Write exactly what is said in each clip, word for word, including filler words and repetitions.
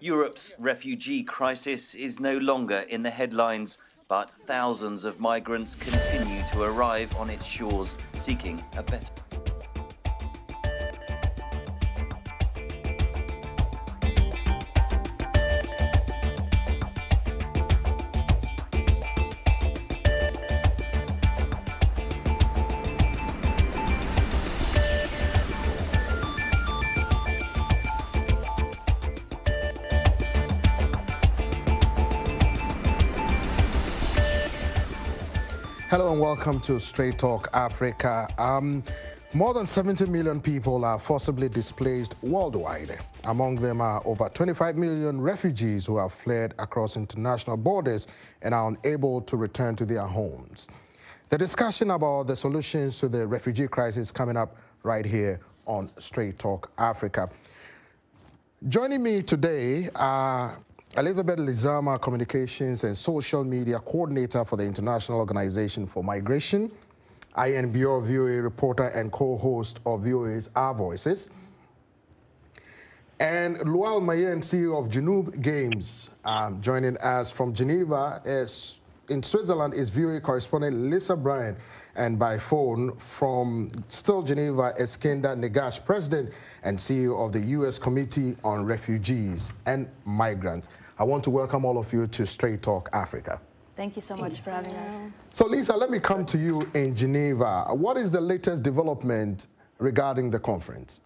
Europe's refugee crisis is no longer in the headlines, but thousands of migrants continue to arrive on its shores, seeking a better... Hello and welcome to Straight Talk Africa. Um, more than seventy million people are forcibly displaced worldwide. Among them are over twenty-five million refugees who have fled across international borders and are unable to return to their homes. The discussion about the solutions to the refugee crisis coming up right here on Straight Talk Africa. Joining me today are Elizabeth Lizama, Communications and Social Media Coordinator for the International Organization for Migration; Ayen Bior, V O A reporter and co-host of V O A's Our Voices; and Lual Mayen, C E O of Junub Games. Um, joining us from Geneva is, in Switzerland is V O A correspondent Lisa Bryant, and by phone from still Geneva, Eskinder Negash, President and C E O of the U S Committee on Refugees and Migrants. I want to welcome all of you to Straight Talk Africa. Thank you so much for having us. So Lisa, let me come to you in Geneva. What is the latest development regarding the conference?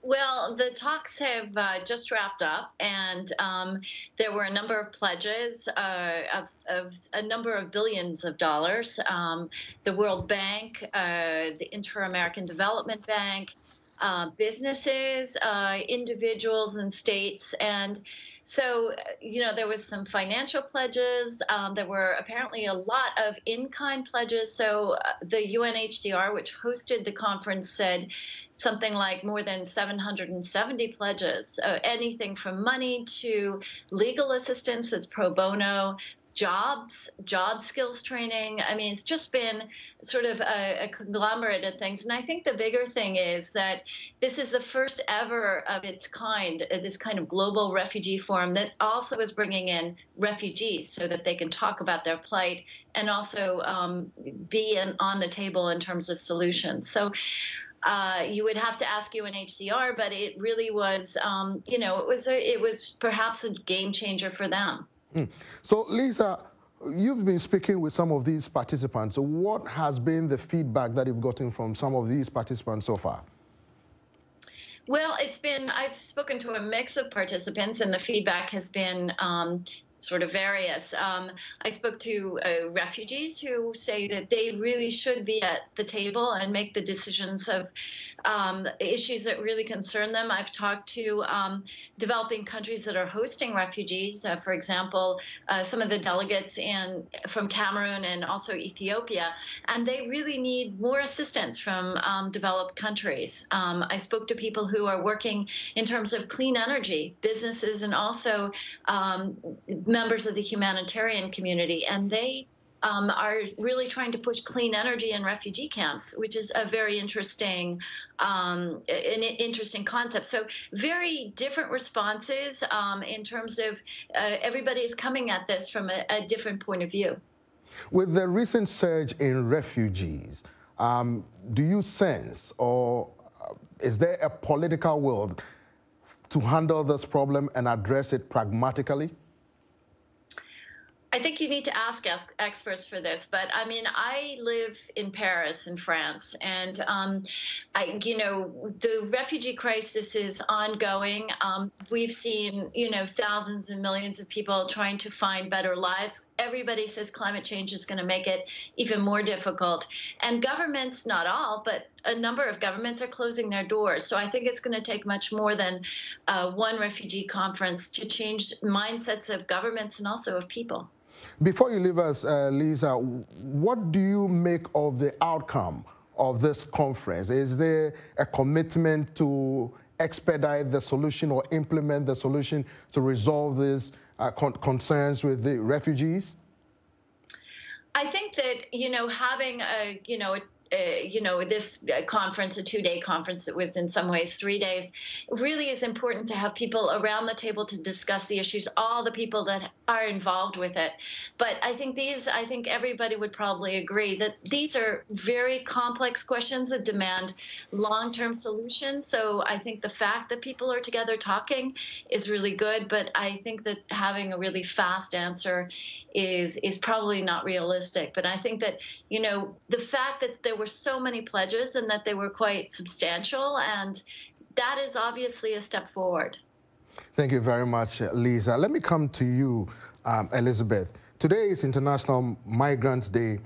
Well, the talks have uh, just wrapped up, and um, there were a number of pledges uh, of, of a number of billions of dollars. Um, the World Bank, uh, the Inter-American Development Bank, uh, businesses, uh, individuals and states. And so, you know, there was some financial pledges. Um, there were apparently a lot of in-kind pledges. So uh, the U N H C R, which hosted the conference, said something like more than seven hundred seventy pledges, uh, anything from money to legal assistance as pro bono, jobs, job skills training. I mean, it's just been sort of a, a conglomerate of things. And I think the bigger thing is that this is the first ever of its kind, this kind of global refugee forum that also is bringing in refugees so that they can talk about their plight and also um, be in, on the table in terms of solutions. So Uh, you would have to ask U N H C R, but it really was, um, you know, it was a, it was perhaps a game changer for them. Mm. So, Lisa, you've been speaking with some of these participants. What has been the feedback that you've gotten from some of these participants so far? Well, it's been, I've spoken to a mix of participants, and the feedback has been um, sort of various. Um, I spoke to uh, refugees who say that they really should be at the table and make the decisions of um, issues that really concern them. I've talked to um, developing countries that are hosting refugees. Uh, for example, uh, some of the delegates in from Cameroon and also Ethiopia, and they really need more assistance from um, developed countries. Um, I spoke to people who are working in terms of clean energy, businesses, and also um, members of the humanitarian community, and they um, are really trying to push clean energy in refugee camps, which is a very interesting, um, an interesting concept. So very different responses um, in terms of uh, everybody is coming at this from a, a different point of view. With the recent surge in refugees, um, do you sense, or is there a political will to handle this problem and address it pragmatically? I think you need to ask experts for this, but I mean, I live in Paris, in France, and um, I, you know, the refugee crisis is ongoing. Um, we've seen, you know, thousands and millions of people trying to find better lives. Everybody says climate change is going to make it even more difficult, and governments, not all, but a number of governments are closing their doors. So I think it's going to take much more than uh, one refugee conference to change mindsets of governments and also of people. Before you leave us, uh, Lisa, what do you make of the outcome of this conference? Is there a commitment to expedite the solution or implement the solution to resolve these uh, con concerns with the refugees? I think that, you know, having a, you know, a uh, you know, this conference, a two-day conference that was in some ways three days, really is important to have people around the table to discuss the issues, all the people that are involved with it. But I think these, I think everybody would probably agree that these are very complex questions that demand long-term solutions. So I think the fact that people are together talking is really good, but I think that having a really fast answer is is probably not realistic. But I think that, you know, the fact that there were so many pledges and that they were quite substantial, and that is obviously a step forward. Thank you very much, Lisa. Let me come to you, um, Elizabeth. Today is International Migrants Day,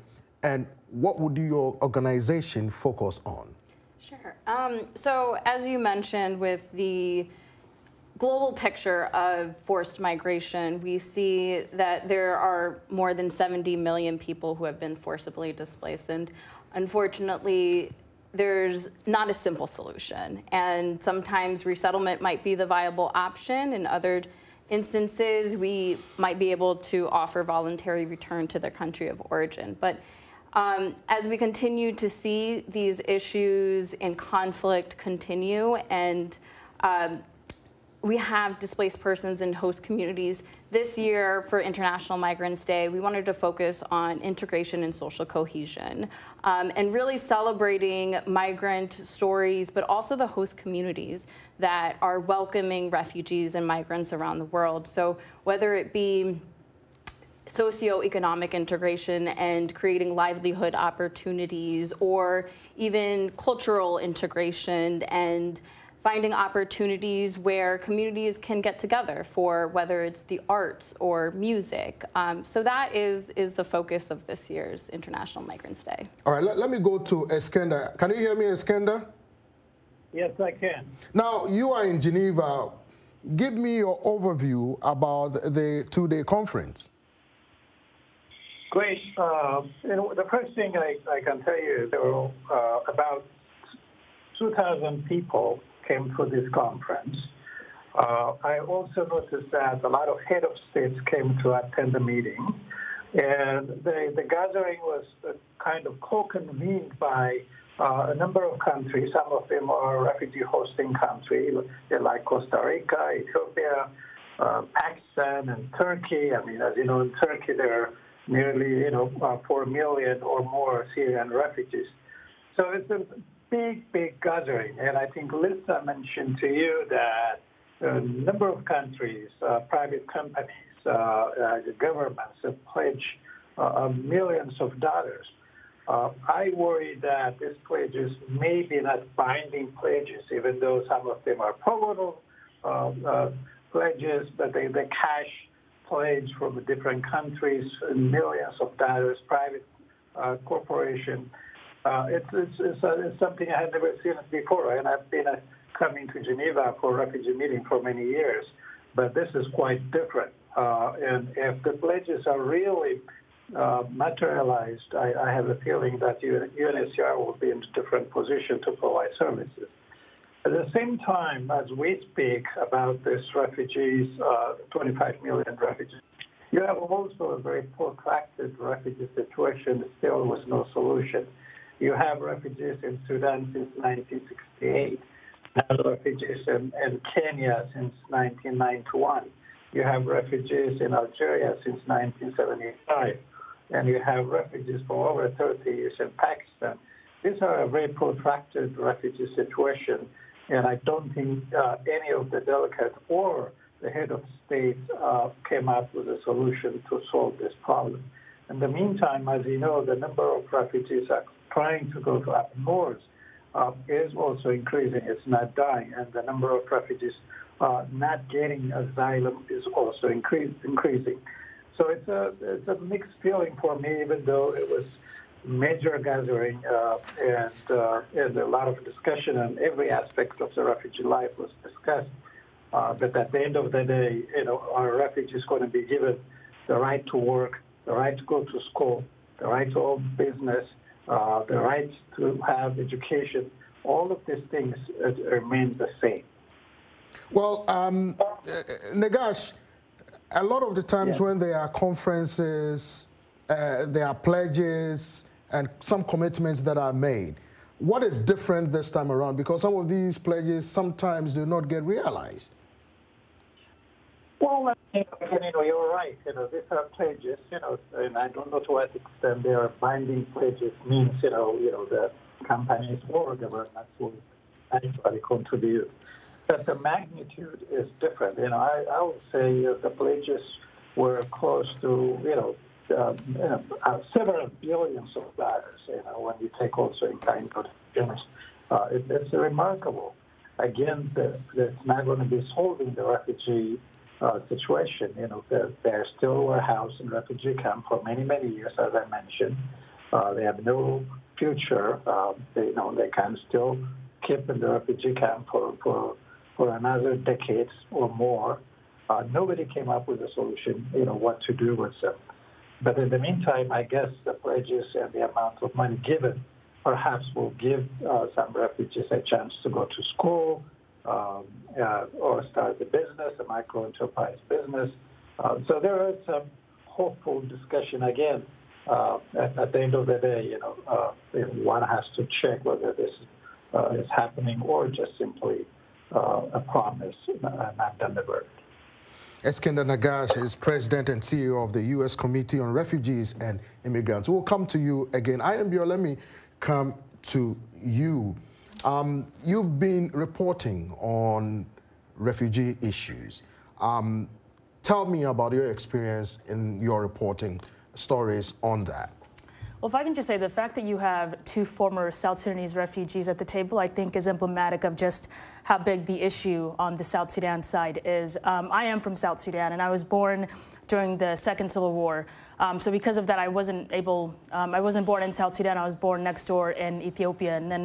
and what would your organization focus on? Sure. Um, so as you mentioned, with the global picture of forced migration, we see that there are more than seventy million people who have been forcibly displaced, and unfortunately there's not a simple solution, and sometimes resettlement might be the viable option. In other instances, we might be able to offer voluntary return to their country of origin. But Um, as we continue to see these issues and conflict continue, and um, we have displaced persons in host communities, this year for International Migrants Day, we wanted to focus on integration and social cohesion, um, and really celebrating migrant stories, but also the host communities that are welcoming refugees and migrants around the world. So whether it be socioeconomic integration and creating livelihood opportunities, or even cultural integration and finding opportunities where communities can get together for whether it's the arts or music. Um, so that is, is the focus of this year's International Migrants Day. All right, let, let me go to Eskinder. Can you hear me, Eskinder? Yes, I can. Now, you are in Geneva. Give me your overview about the two-day conference. Great. Uh, you know, the first thing I, I can tell you is there were uh, about two thousand people came to this conference. Uh, I also noticed that a lot of head of states came to attend the meeting. And the, the gathering was kind of co-convened by uh, a number of countries. Some of them are refugee hosting countries, like Costa Rica, Ethiopia, uh, Pakistan, and Turkey. I mean, as you know, in Turkey, there are nearly, you know, uh, four million or more Syrian refugees. So it's a big, big gathering. And I think Lisa mentioned to you that a number of countries, uh, private companies, uh, uh, governments have pledged uh, millions of dollars. Uh, I worry that these pledges may be not binding pledges, even though some of them are probable uh, uh, pledges, but they, they cash pledge from different countries, millions of dollars, private uh, corporation. Uh, it's, it's, it's, it's something I had never seen before, and I've been uh, coming to Geneva for a refugee meeting for many years, but this is quite different. Uh, and if the pledges are really uh, materialized, I, I have a feeling that U N H C R will be in a different position to provide services. At the same time, as we speak about these refugees, uh, twenty-five million refugees, you have also a very protracted refugee situation, still with no solution. You have refugees in Sudan since nineteen sixty-eight, and refugees in, in Kenya since nineteen ninety-one. You have refugees in Algeria since nineteen seventy-five, and you have refugees for over thirty years in Pakistan. These are a very protracted refugee situation. And I don't think uh, any of the delegates or the head of state uh, came up with a solution to solve this problem. In the meantime, as you know, the number of refugees are trying to go to up north uh, is also increasing. It's not dying. And the number of refugees uh, not getting asylum is also increase, increasing. So it's a, it's a mixed feeling for me, even though it was major gathering uh, and, uh, and a lot of discussion, and every aspect of the refugee life was discussed. Uh, but at the end of the day, you know, our refugees going to be given the right to work, the right to go to school, the right to own business, uh, the right to have education. All of these things uh, remain the same. Well, um, uh, Negash, a lot of the times yeah. when there are conferences, uh, there are pledges, and some commitments that are made. What is different this time around? Because some of these pledges sometimes do not get realized. Well, you know, you're right. You know, these are pledges, you know, and I don't know to what extent they are binding pledges means, you know, you know, the companies or governments will actually contribute. But the magnitude is different. You know, I, I would say uh, the pledges were close to, you know, um, you know uh, several billions of dollars, you know, when you take also in kind contributions. Uh, it, it's remarkable. Again, the, that's not going to be solving the refugee Uh, situation. You know, they're, they're still a house in refugee camp for many, many years, as I mentioned. Uh, they have no future. Uh, they, you know, they can still keep in the refugee camp for, for, for another decades or more. Uh, nobody came up with a solution, you know, what to do with them. But in the meantime, I guess the pledges and the amount of money given perhaps will give uh, some refugees a chance to go to school, Um, uh, or start a business, a micro-enterprise business. Uh, so there is some hopeful discussion again. Uh, at, at the end of the day, you know, uh, one has to check whether this uh, is happening or just simply uh, a promise not delivered. Eskinder Negash is President and C E O of the U S Committee on Refugees and Immigrants. We'll come to you again. Ayen Bior, let me come to you. Um, you've been reporting on refugee issues. Um, tell me about your experience in your reporting stories on that. Well, if I can just say, the fact that you have two former South Sudanese refugees at the table, I think, is emblematic of just how big the issue on the South Sudan side is. Um, I am from South Sudan, and I was born during the Second Civil War. Um, so because of that, I wasn't able, um, I wasn't born in South Sudan. I was born next door in Ethiopia. And then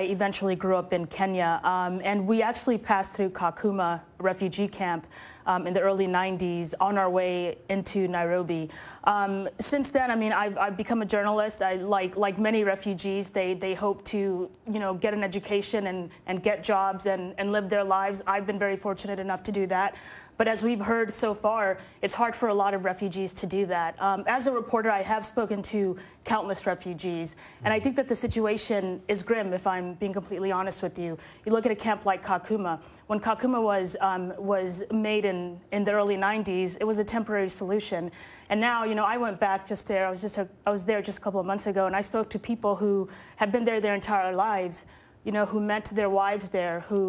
I eventually grew up in Kenya. Um, and we actually passed through Kakuma refugee camp um, in the early nineties on our way into Nairobi. Um, since then, I mean, I've, I've become a journalist. I, like like many refugees, they, they hope to, you know, get an education and, and get jobs and, and live their lives. I've been very fortunate enough to do that. But as we've heard so far, it's hard for a lot of refugees to do that. Um, as a reporter, I have spoken to countless refugees, and I think that the situation is grim, if I'm being completely honest with you. You look at a camp like Kakuma. When Kakuma was um, was made in, in the early nineties, it was a temporary solution. And now, you know, I went back just there. I was, just a, I was there just a couple of months ago, and I spoke to people who had been there their entire lives, you know, who met their wives there, who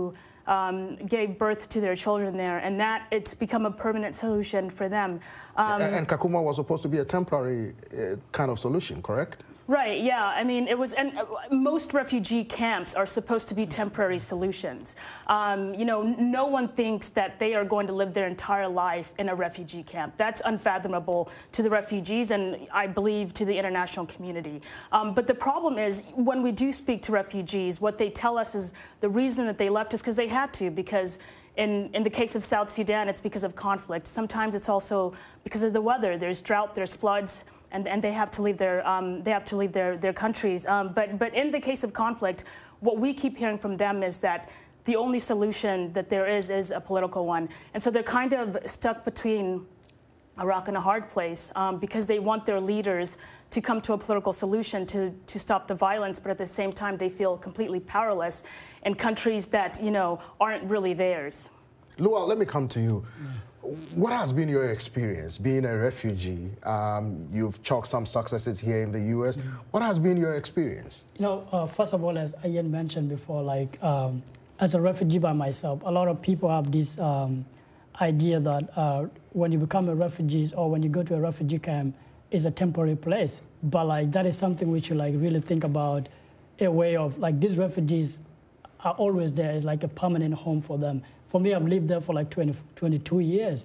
Um, gave birth to their children there, and that it's become a permanent solution for them. Um, and, and Kakuma was supposed to be a temporary uh, kind of solution, correct? Right, yeah. I mean, it was, and uh, most refugee camps are supposed to be temporary solutions. Um, you know, no one thinks that they are going to live their entire life in a refugee camp. That's unfathomable to the refugees and, I believe, to the international community. Um, but the problem is, when we do speak to refugees, what they tell us is the reason that they left is because they had to, because In, in the case of South Sudan, it's because of conflict. Sometimes it's also because of the weather. There's drought, there's floods, and, and they have to leave their um, they have to leave their their countries. Um, but but in the case of conflict, what we keep hearing from them is that the only solution that there is is a political one, and so they're kind of stuck between a rock and a hard place um, because they want their leaders to come to a political solution to to stop the violence, but at the same time they feel completely powerless in countries that, you know, aren't really theirs. Lual, let me come to you. What has been your experience being a refugee? Um, you've chalked some successes here in the U S. Mm-hmm. What has been your experience? You know, uh, first of all, as Ayen mentioned before, like um, as a refugee by myself, a lot of people have this um, idea that uh, when you become a refugee or when you go to a refugee camp, it's a temporary place. But like that is something which you like really think about, a way of like these refugees are always there. It's like a permanent home for them. For me, I've lived there for like twenty, twenty-two years,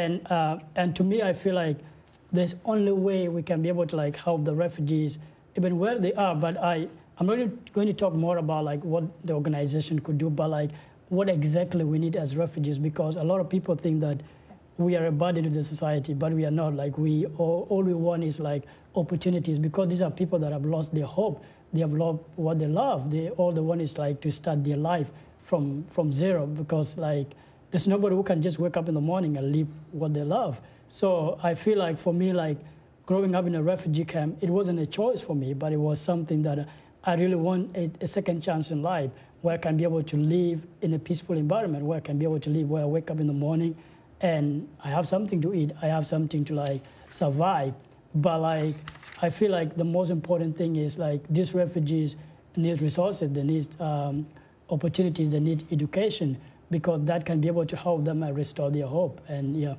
and uh, and to me, I feel like there's only way we can be able to like help the refugees, even where they are. But I I'm not going to talk more about like what the organization could do, but like what exactly we need as refugees, because a lot of people think that we are a burden to the society, but we are not. Like we, all, all we want is like opportunities, because these are people that have lost their hope. They have lost what they love. They, all they want is like to start their life from, from zero, because like there's nobody who can just wake up in the morning and live what they love. So I feel like for me, like growing up in a refugee camp, it wasn't a choice for me, but it was something that I really want a, a second chance in life, where I can be able to live in a peaceful environment, where I can be able to live, where I wake up in the morning and I have something to eat, I have something to like survive. But like, I feel like the most important thing is like these refugees need resources, they need um, opportunities, they need education, because that can be able to help them and restore their hope. And yeah.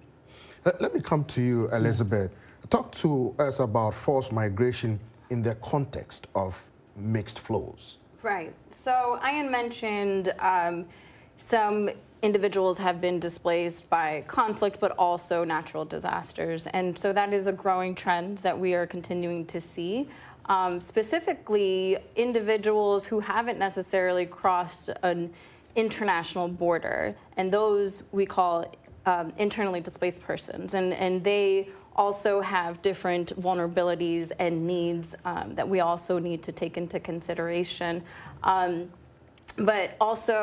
Let me come to you, Elizabeth. Yeah. Talk to us about forced migration in the context of mixed flows. Right. So Ayen mentioned um, some individuals have been displaced by conflict, but also natural disasters. And so that is a growing trend that we are continuing to see. Um, specifically, individuals who haven't necessarily crossed an international border, and those we call um, internally displaced persons. And, and they also have different vulnerabilities and needs um, that we also need to take into consideration. Um, But also,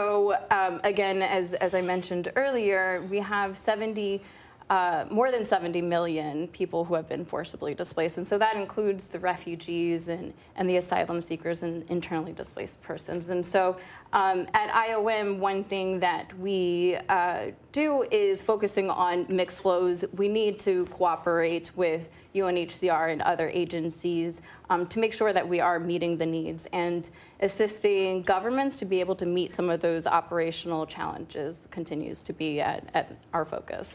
um, again, as, as I mentioned earlier, we have seventy, uh, more than seventy million people who have been forcibly displaced. And so that includes the refugees and, and the asylum seekers and internally displaced persons. And so um, at I O M, one thing that we uh, do is focusing on mixed flows. We need to cooperate with U N H C R and other agencies um, to make sure that we are meeting the needs and assisting governments to be able to meet some of those operational challenges continues to be at, at our focus.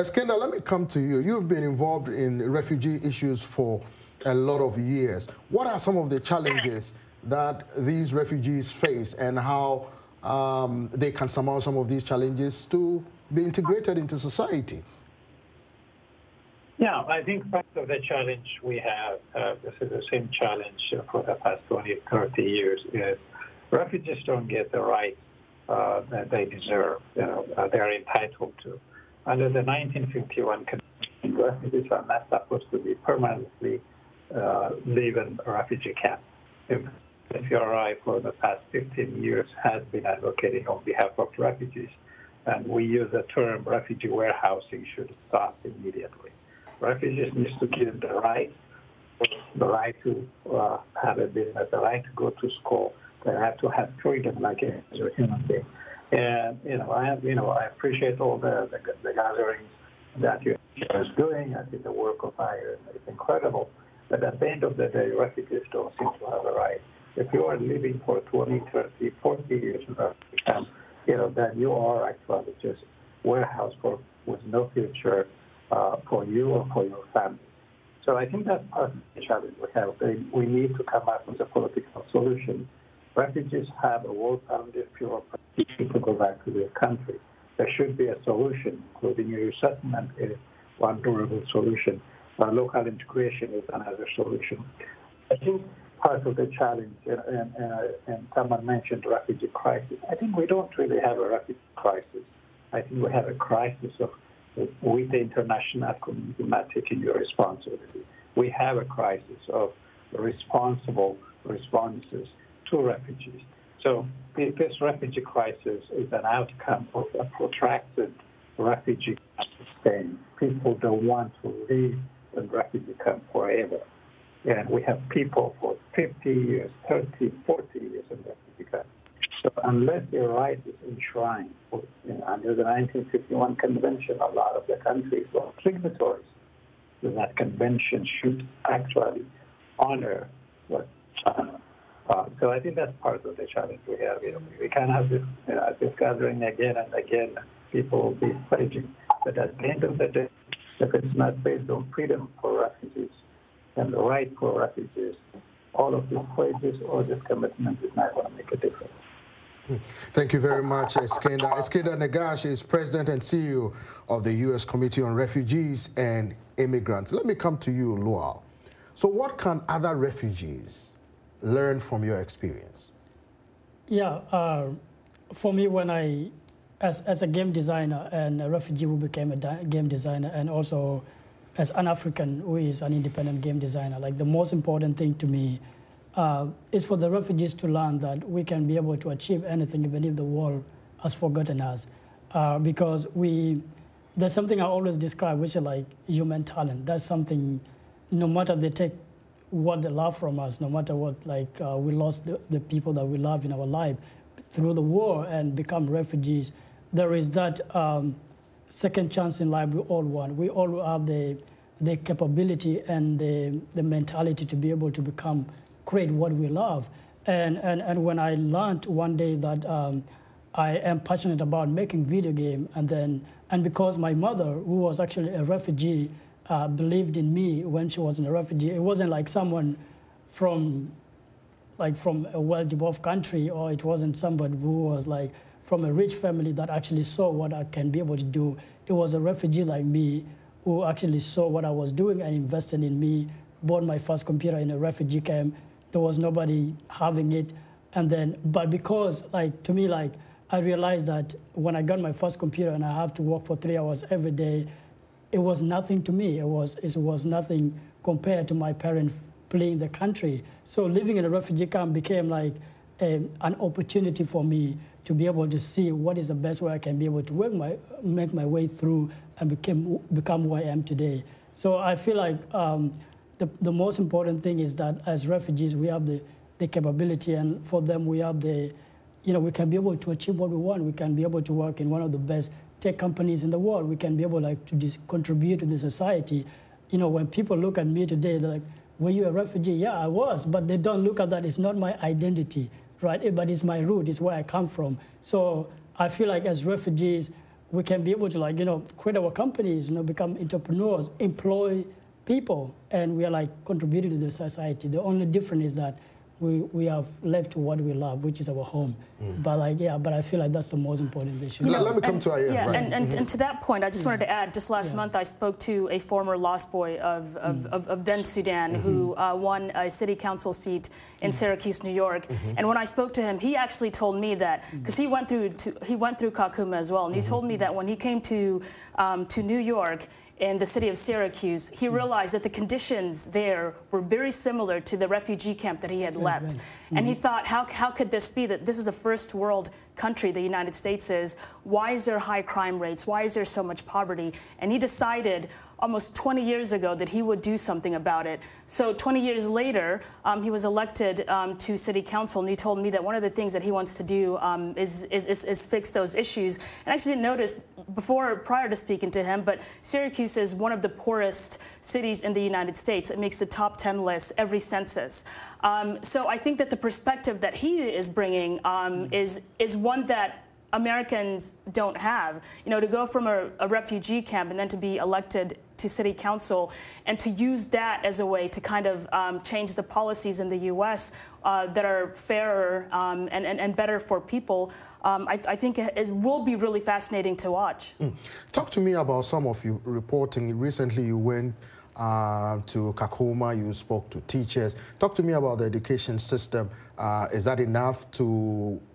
Eskinder, let me come to you. You've been involved in refugee issues for a lot of years. What are some of the challenges that these refugees face, and how um, they can surmount some of these challenges to be integrated into society? Yeah, I think part of the challenge we have, uh, this is the same challenge for the past twenty, thirty years, is refugees don't get the rights uh, that they deserve, you know, uh, they're entitled to. Under the nineteen fifty-one Convention, refugees are not supposed to be permanently uh, live in a refugee camp. If S P R I for the past fifteen years has been advocating on behalf of refugees, and we use the term refugee warehousing should stop immediately. Refugees need to give the right, the right to uh, have a business, the right to go to school. They have to have freedom like a human being. And you know, I you know, I appreciate all the the, the gatherings that you are doing. I think the work of I O M is incredible. But at the end of the day, refugees don't seem to have a right. If you are living for twenty, thirty, forty years, you know, then you are actually just warehouse for with no future. Uh, for you or for your family. So I think that's part of the challenge we have. They, we need to come up with a political solution. Refugees have a well-founded, pure opportunity to go back to their country. There should be a solution, including resettlement is one durable solution. But local integration is another solution. I think part of the challenge, and, and, and someone mentioned refugee crisis, I think we don't really have a refugee crisis. I think we have a crisis of with the international community not taking your responsibility. We have a crisis of responsible responses to refugees. So this refugee crisis is an outcome of a protracted refugee campaign. People don't want to leave the refugee camp forever. And we have people for fifty years, thirty, forty years in refugee camp. So unless your right is enshrined, you know, under the nineteen fifty-one Convention, a lot of the countries were signatories. So that convention should actually honor what. Uh, uh, so I think that's part of the challenge we have. You know, we can have this, you know, this gathering again and again. People will be pledging, but at the end of the day, if it's not based on freedom for refugees and the right for refugees, all of these pledges or this commitment is not going to make a difference. Thank you very much, Eskinder. Eskinder Negash is President and C E O of the U S Committee on Refugees and Immigrants. Let me come to you, Lual. So what can other refugees learn from your experience? Yeah, uh, for me, when I, as, as a game designer and a refugee who became a game designer, and also as an African who is an independent game designer, like the most important thing to me Uh, it's for the refugees to learn that we can be able to achieve anything, even if the world has forgotten us. Uh, because we, there's something I always describe, which is like human talent. That's something no matter they take what they love from us, no matter what, like uh, we lost the, the people that we love in our life through the war and become refugees, there is that um, second chance in life we all want. We all have the, the capability and the, the mentality to be able to become, create what we love. And, and, and when I learned one day that um, I am passionate about making video game, and then, and because my mother, who was actually a refugee, Uh, believed in me when she was in a refugee. It wasn't like someone from, like from a well-developed country, or it wasn't somebody who was like from a rich family that actually saw what I can be able to do. It was a refugee like me who actually saw what I was doing and invested in me. Bought my first computer in a refugee camp. There was nobody having it, and then but because like to me like I realized that when I got my first computer and I have to work for three hours every day. It was nothing to me. It was, it was nothing compared to my parents fleeing the country. So living in a refugee camp became like a, an opportunity for me to be able to see what is the best way I can be able to work my, make my way through and became, become who I am today. So I feel like um, the, the most important thing is that as refugees, we have the, the capability, and for them, we have the, you know, we can be able to achieve what we want. We can be able to work in one of the best tech companies in the world. We can be able like, to just contribute to the society. You know, when people look at me today, they're like, were you a refugee? Yeah, I was, but they don't look at that. It's not my identity, right? It, but it's my root, it's where I come from. So I feel like as refugees, we can be able to like, you know, create our companies, you know, become entrepreneurs, employ people, and we are like contributing to the society. The only difference is that We, we have left what we love, which is our home. Mm. But like, yeah, but I feel like that's the most important issue. Yeah. Let me come and, to Ayen. Yeah, right. and, and, mm-hmm. and to that point, I just wanted to add, just last yeah. month I spoke to a former lost boy of, of, mm. of, of then Sudan mm-hmm. who uh, won a city council seat in mm-hmm. Syracuse, New York. Mm-hmm. And when I spoke to him, he actually told me that, because he went through to, he went through Kakuma as well, and he mm-hmm. told me that when he came to, um, to New York, in the city of Syracuse, he realized that the conditions there were very similar to the refugee camp that he had left. Mm-hmm. And he thought, how, how could this be that this is a first world country, the United States is? Why is there high crime rates? Why is there so much poverty? And he decided almost twenty years ago that he would do something about it. So twenty years later, um, he was elected um, to city council, and he told me that one of the things that he wants to do um, is, is, is, is fix those issues. And I actually didn't notice before, prior to speaking to him, but Syracuse is one of the poorest cities in the United States. It makes the top ten list every census. Um, so I think that the perspective that he is bringing um, is, is one that Americans don't have. You know, to go from a, a refugee camp and then to be elected to city council, and to use that as a way to kind of um, change the policies in the U S Uh, that are fairer um, and, and, and better for people, um, I, I think it will be really fascinating to watch. Mm. Talk to me about some of your reporting. Recently you went uh, to Kakuma, you spoke to teachers. Talk to me about the education system. Uh, is that enough to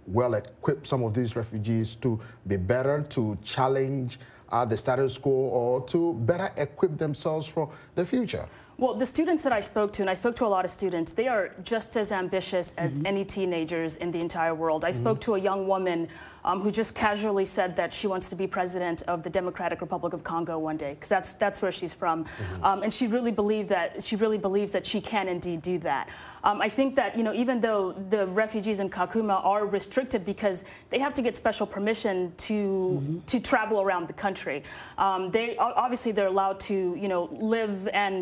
well equip some of these refugees to be better, to challenge Uh, the status quo, or to better equip themselves for the future? Well, the students that I spoke to, and I spoke to a lot of students, they are just as ambitious as mm-hmm. any teenagers in the entire world. I mm-hmm. spoke to a young woman um, who just casually said that she wants to be president of the Democratic Republic of Congo one day, because that's that's where she's from, mm-hmm. um, and she really believed that she really believes that she can indeed do that. Um, I think that, you know, even though the refugees in Kakuma are restricted because they have to get special permission to mm-hmm. to travel around the country. Um, they obviously they're allowed to, you know, live and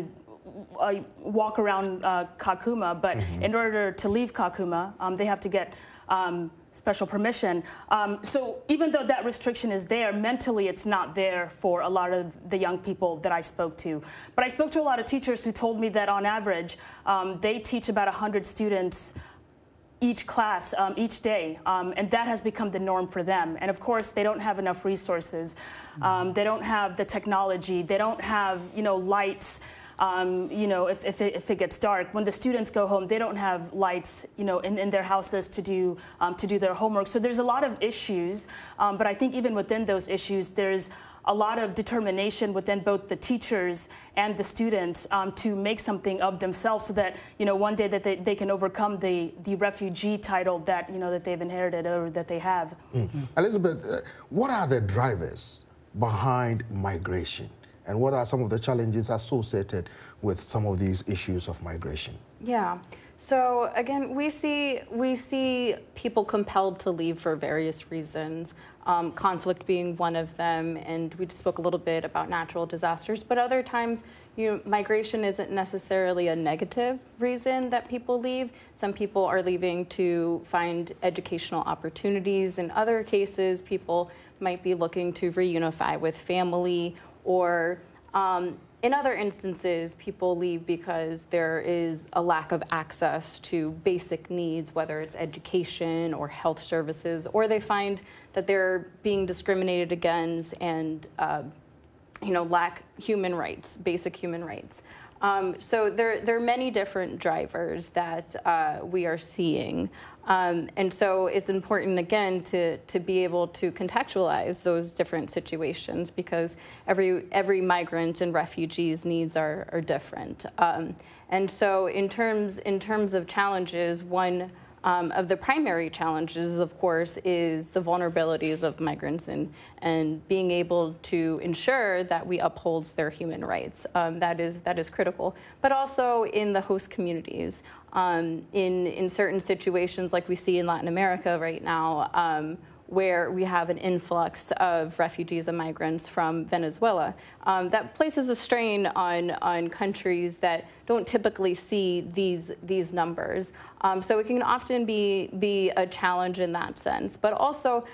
uh, walk around uh, Kakuma, but mm-hmm. in order to leave Kakuma, um, they have to get um, special permission. Um, so even though that restriction is there, mentally it's not there for a lot of the young people that I spoke to. But I spoke to a lot of teachers who told me that on average, um, they teach about one hundred students each class, um, each day, um, and that has become the norm for them. And of course, they don't have enough resources. Um, they don't have the technology. They don't have, you know, lights. Um, you know, if, if, it, if it gets dark, when the students go home, they don't have lights, you know, in, in their houses to do um, to do their homework. So there's a lot of issues, um, but I think even within those issues, there's a lot of determination within both the teachers and the students um, to make something of themselves, so that, you know, one day that they, they can overcome the the refugee title that, you know, that they've inherited or that they have. Mm. Mm. Elizabeth, uh, what are the drivers behind migration? and what are some of the challenges associated with some of these issues of migration? Yeah. So again, we see we see people compelled to leave for various reasons, um, conflict being one of them, and we spoke a little bit about natural disasters. But other times, you know, migration isn't necessarily a negative reason that people leave. Some people are leaving to find educational opportunities. In other cases, people might be looking to reunify with family, or um, in other instances, people leave because there is a lack of access to basic needs, whether it's education or health services, or they find that they're being discriminated against and uh, you know, lack human rights, basic human rights. Um, so there, there are many different drivers that uh, we are seeing. Um, and so it's important, again, to, to be able to contextualize those different situations, because every, every migrant and refugee's needs are, are different. Um, and so in terms, in terms of challenges, one um, of the primary challenges, of course, is the vulnerabilities of migrants and, and being able to ensure that we uphold their human rights. Um, that is, that is critical, but also in the host communities. Um, in, in certain situations like we see in Latin America right now, um, where we have an influx of refugees and migrants from Venezuela. Um, that places a strain on, on countries that don't typically see these, these numbers. Um, so it can often be, be a challenge in that sense. But also,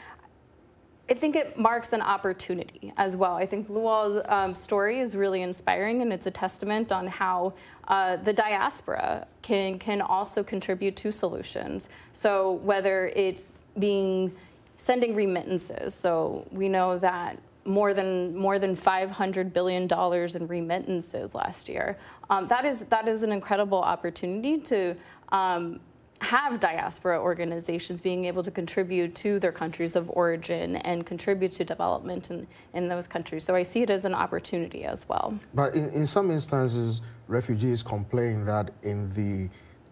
I think it marks an opportunity as well. I think Lual's um, story is really inspiring, and it's a testament on how uh, the diaspora can, can also contribute to solutions. So whether it's being sending remittances, so we know that more than more than five hundred billion dollars in remittances last year. Um, that is that is an incredible opportunity to Um, have diaspora organizations being able to contribute to their countries of origin and contribute to development in, in those countries. So I see it as an opportunity as well. But in, in some instances, refugees complain that in the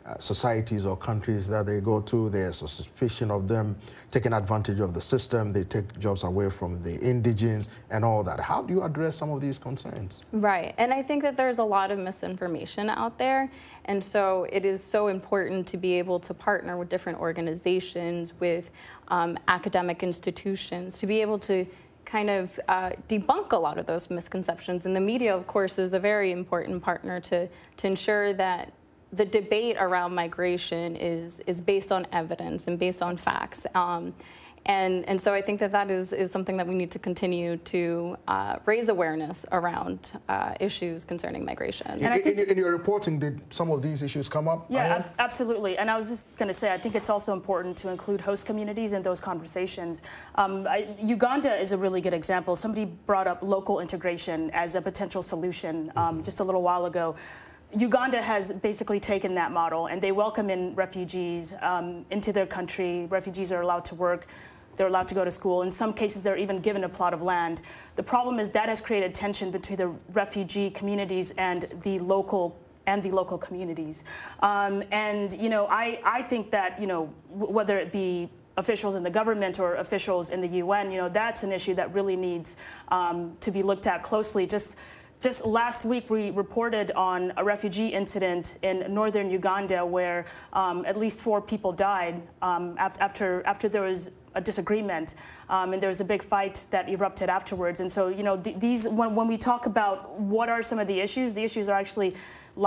uh, societies or countries that they go to, there's a suspicion of them taking advantage of the system. They take jobs away from the indigents and all that. How do you address some of these concerns? Right. And I think that there's a lot of misinformation out there. And so it is so important to be able to partner with different organizations, with um, academic institutions, to be able to kind of uh, debunk a lot of those misconceptions. And the media, of course, is a very important partner to, to ensure that the debate around migration is, is based on evidence and based on facts. Um, And, and so I think that that is, is something that we need to continue to uh, raise awareness around uh, issues concerning migration. And I think in, in your reporting, did some of these issues come up? Yeah, ab absolutely. And I was just going to say, I think it's also important to include host communities in those conversations. Um, I, Uganda is a really good example. Somebody brought up local integration as a potential solution um, just a little while ago. Uganda has basically taken that model, and they welcome in refugees um, into their country. Refugees are allowed to work. They're allowed to go to school. In some cases, they're even given a plot of land. The problem is that has created tension between the refugee communities and the local and the local communities. Um, and you know, I, I think that you know whether it be officials in the government or officials in the U N, you know, that's an issue that really needs um, to be looked at closely. Just. Just last week, we reported on a refugee incident in northern Uganda where um, at least four people died um, after, after there was a disagreement, um, and there was a big fight that erupted afterwards. And so, you know, th these when, when we talk about what are some of the issues, the issues are actually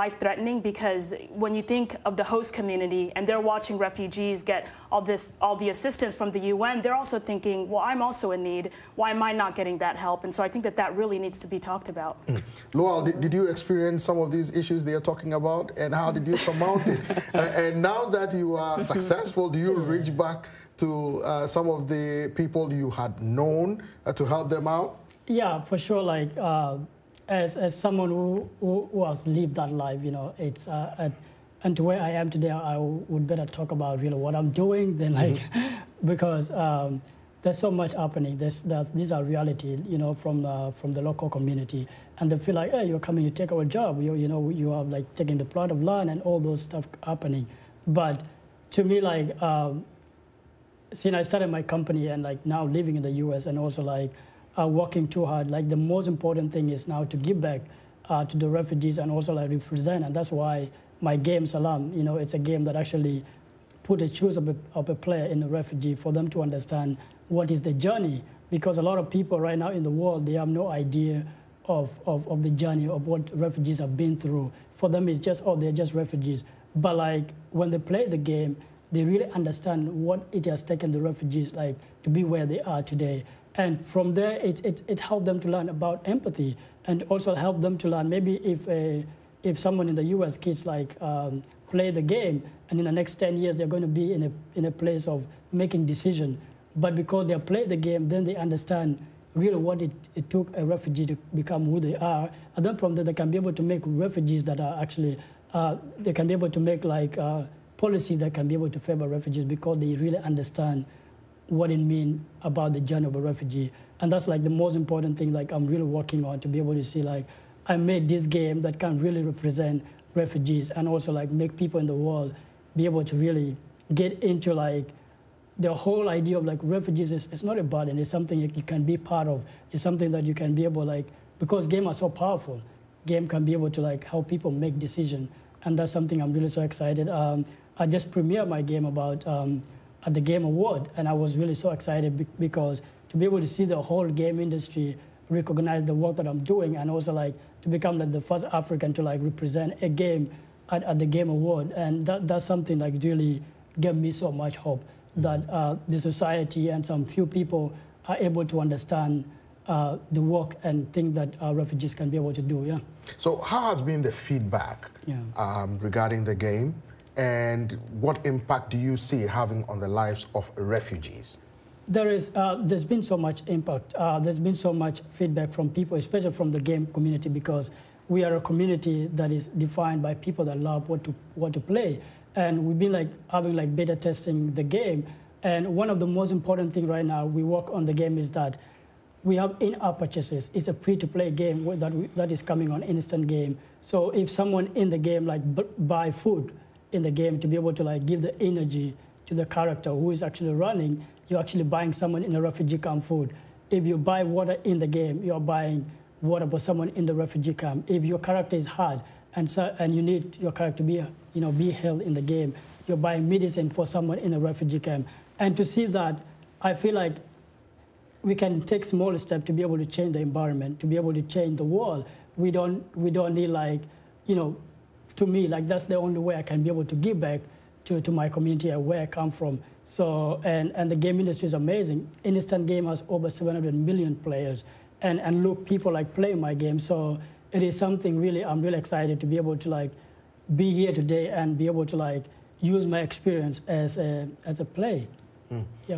life-threatening, because when you think of the host community and they're watching refugees get all this, all the assistance from the U N, they're also thinking, well, I'm also in need. Why am I not getting that help? And so I think that that really needs to be talked about. Mm. Lual, did, did you experience some of these issues they are talking about, and how did you surmount it? Uh, and now that you are successful, do you reach back to uh, some of the people you had known uh, to help them out? Yeah, for sure. Like uh, as as someone who, who who has lived that life, you know, it's uh, at, and to where I am today, I would better talk about you know what I'm doing than like mm-hmm. because um, there's so much happening. There's that these are reality, you know, from uh, from the local community, and they feel like, hey, you're coming, you take our job, you you know, you are like taking the plot of land and all those stuff happening. But to me, like. Um, Since I started my company and like now living in the U S and also like uh, working too hard. Like the most important thing is now to give back uh, to the refugees and also like represent. And that's why my game Salaam, you know, it's a game that actually put the shoes of a, of a player in a refugee for them to understand what is the journey. Because a lot of people right now in the world, they have no idea of, of, of the journey of what refugees have been through. For them, it's just, oh, they're just refugees. But like when they play the game, they really understand what it has taken the refugees like to be where they are today. And from there, it, it, it helped them to learn about empathy and also helped them to learn maybe if, a, if someone in the U S kids like um, play the game and in the next ten years, they're going to be in a, in a place of making decisions. But because they play the game, then they understand really what it, it took a refugee to become who they are. And then from there, they can be able to make refugees that are actually, uh, they can be able to make like uh, policies that can be able to favor refugees because they really understand what it means about the journey of a refugee. And that's like the most important thing like I'm really working on to be able to see like, I made this game that can really represent refugees and also like make people in the world be able to really get into like, the whole idea of like refugees is it's not a burden. It's something you can be part of. It's something that you can be able like because games are so powerful. Game can be able to like help people make decisions, and that's something I'm really so excited. Um, I just premiered my game about um, at the Game Award, and I was really so excited be because to be able to see the whole game industry recognize the work that I'm doing, and also like to become like the first African to like represent a game at, at the Game Award, and that that's something like really gave me so much hope. That uh, the society and some few people are able to understand uh, the work and things that uh, refugees can be able to do, yeah. So how has been the feedback yeah. um, regarding the game, and what impact do you see having on the lives of refugees? There is, uh, there's been so much impact. Uh, there's been so much feedback from people, especially from the game community, because we are a community that is defined by people that love what to, what to play. And we've been like having like beta testing the game. And one of the most important things right now we work on the game is that we have in-app purchases. It's a free-to-play game that, we, that is coming on Instant Game. So if someone in the game like b buy food in the game to be able to like give the energy to the character who is actually running, you're actually buying someone in a refugee camp food. If you buy water in the game, you're buying water for someone in the refugee camp. If your character is hard, And, so, and you need your character to be, you know, be held in the game. You're buying medicine for someone in a refugee camp. And to see that, I feel like we can take small steps to be able to change the environment, to be able to change the world. We don't, we don't need like, you know, to me, like that's the only way I can be able to give back to, to my community and where I come from. So, and, and the game industry is amazing. Instant Game has over seven hundred million players. And, and look, people like play my game. So. It is something really, I'm really excited to be able to like be here today and be able to like use my experience as a, as a play. Mm. Yeah.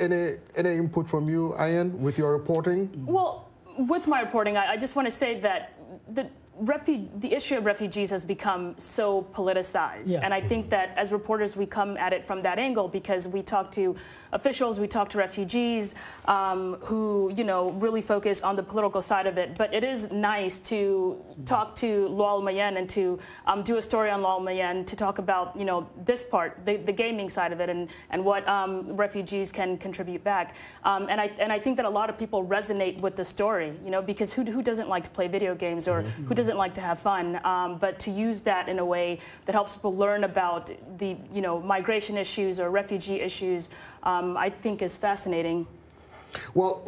Any, any input from you, Ayen, with your reporting? Well, with my reporting, I, I just want to say that the, refu the issue of refugees has become so politicized. Yeah. And I think that as reporters, we come at it from that angle because we talk to officials, we talk to refugees um, who, you know, really focus on the political side of it. But it is nice to talk to Lual Mayen and to um, do a story on Lual Mayen to talk about, you know, this part, the, the gaming side of it and, and what um, refugees can contribute back. Um, and, I, and I think that a lot of people resonate with the story, you know, because who, who doesn't like to play video games or mm-hmm. who doesn't like to have fun, um, but to use that in a way that helps people learn about the, you know, migration issues or refugee issues, um, I think is fascinating. Well,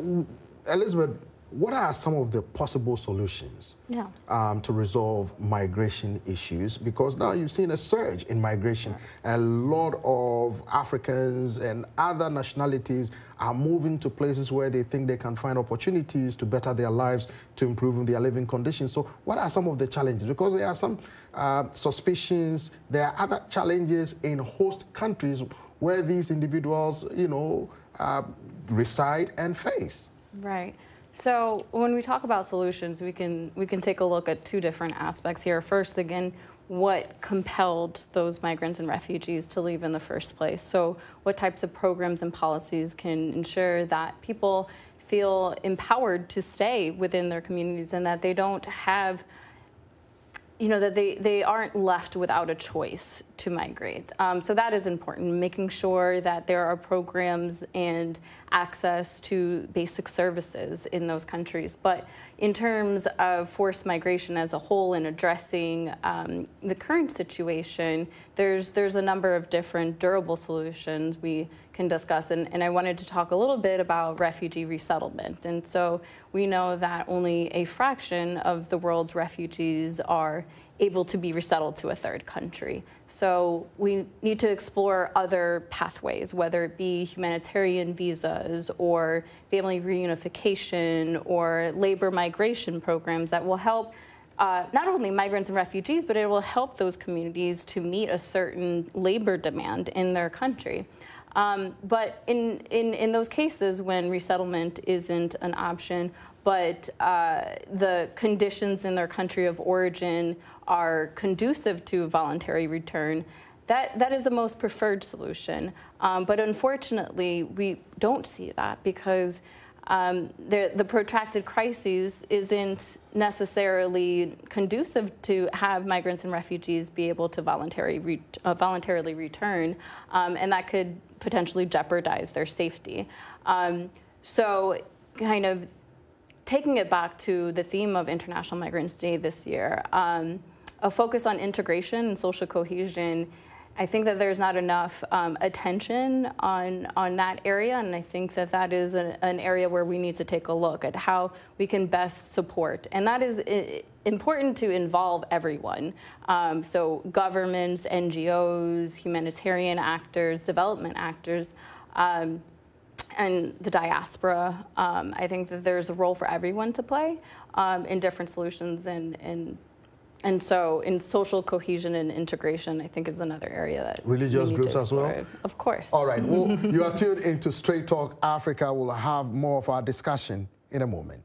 Elizabeth, what are some of the possible solutions yeah. um, to resolve migration issues? Because now you've seen a surge in migration. Yeah. A lot of Africans and other nationalities are moving to places where they think they can find opportunities to better their lives, to improve their living conditions. So what are some of the challenges? Because there are some uh, suspicions, there are other challenges in host countries where these individuals, you know, uh, reside and face. Right. So when we talk about solutions, we can we can take a look at two different aspects here. First, again, what compelled those migrants and refugees to leave in the first place? So what types of programs and policies can ensure that people feel empowered to stay within their communities and that they don't have you know, that they, they aren't left without a choice to migrate. Um, so that is important, making sure that there are programs and access to basic services in those countries. But in terms of forced migration as a whole and addressing um, the current situation, there's, there's a number of different durable solutions we can discuss. And, and I wanted to talk a little bit about refugee resettlement. And so we know that only a fraction of the world's refugees are able to be resettled to a third country. So we need to explore other pathways, whether it be humanitarian visas or family reunification or labor migration programs that will help uh, not only migrants and refugees, but it will help those communities to meet a certain labor demand in their country. Um, but in, in, in those cases when resettlement isn't an option, but uh, the conditions in their country of origin are conducive to voluntary return, that, that is the most preferred solution. Um, but unfortunately, we don't see that because um, the, the protracted crises isn't necessarily conducive to have migrants and refugees be able to voluntary re uh, voluntarily return, um, and that could potentially jeopardize their safety. Um, so kind of taking it back to the theme of International Migrants Day this year, um, a focus on integration and social cohesion, I think that there's not enough um, attention on, on that area, and I think that that is a, an area where we need to take a look at how we can best support. And that is i- important to involve everyone, um, so governments, N G Os, humanitarian actors, development actors, um, and the diaspora. Um, I think that there's a role for everyone to play um, in different solutions, and, and and so in social cohesion and integration, I think, is another area that religious groups as well. Of course. All right. Well, you are tuned into Straight Talk Africa. We'll have more of our discussion in a moment.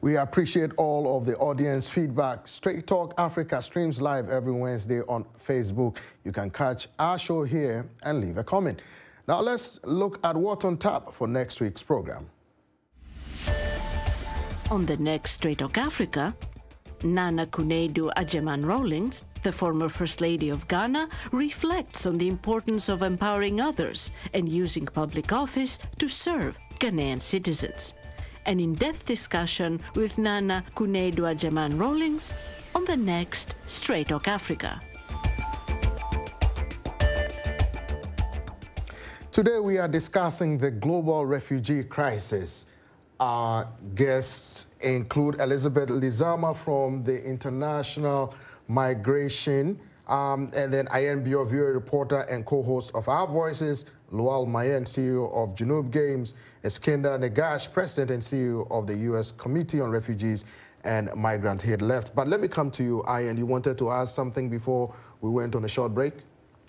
We appreciate all of the audience feedback. Straight Talk Africa streams live every Wednesday on Facebook. You can catch our show here and leave a comment. Now let's look at what's on tap for next week's program. On the next Straight Talk Africa, Nana Kunedu Ajeman Rawlings, the former First Lady of Ghana, reflects on the importance of empowering others and using public office to serve Ghanaian citizens. An in-depth discussion with Nana Kunedu Ajeman Rawlings on the next Straight Talk Africa. Today we are discussing the global refugee crisis. Our guests include Elizabeth Lizama from the International Migration, um, and then Ayen Bior, V O A reporter and co-host of Our Voices, Lual Mayen, C E O of Junub Games, Eskinder Negash, President and C E O of the U S Committee on Refugees and Migrants, had left. But let me come to you, Ayen. You wanted to ask something before we went on a short break?